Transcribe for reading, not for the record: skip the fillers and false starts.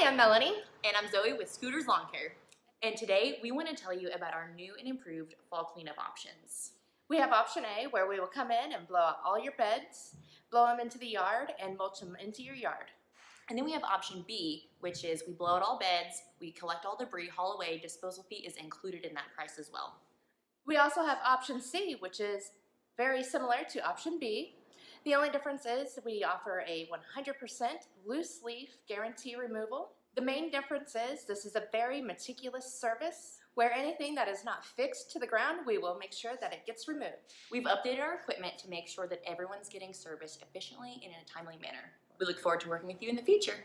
Hi, I'm Melanie. And I'm Zoe with Scooters Lawn Care. And today we want to tell you about our new and improved fall cleanup options. We have option A, where we will come in and blow out all your beds, blow them into the yard, and mulch them into your yard. And then we have option B, which is we blow out all beds, we collect all debris, haul away, disposal fee is included in that price as well. We also have option C, which is very similar to option B. The only difference is we offer a 100% loose leaf guarantee removal. The main difference is this is a very meticulous service where anything that is not fixed to the ground, we will make sure that it gets removed. We've updated our equipment to make sure that everyone's getting service efficiently and in a timely manner. We look forward to working with you in the future.